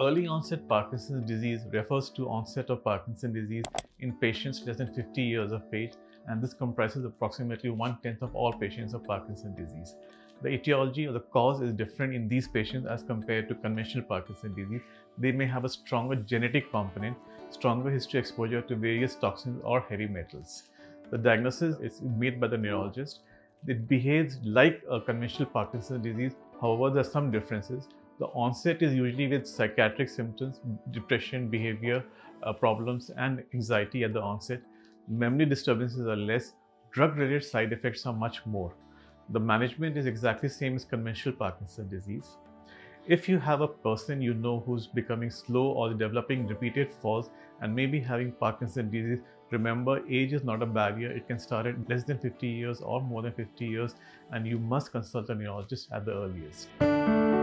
Early onset Parkinson's disease refers to onset of Parkinson's disease in patients less than 50 years of age, and this comprises approximately 1/10 of all patients of Parkinson's disease. The etiology or the cause is different in these patients as compared to conventional Parkinson's disease. They may have a stronger genetic component, stronger history exposure to various toxins or heavy metals. The diagnosis is made by the neurologist. It behaves like a conventional Parkinson's disease, however, there are some differences. The onset is usually with psychiatric symptoms, depression, behavior problems, and anxiety at the onset. Memory disturbances are less. Drug-related side effects are much more. The management is exactly the same as conventional Parkinson's disease. If you have a person you know who's becoming slow or developing repeated falls and maybe having Parkinson's disease, remember, age is not a barrier. It can start at less than 50 years or more than 50 years, and you must consult a neurologist at the earliest.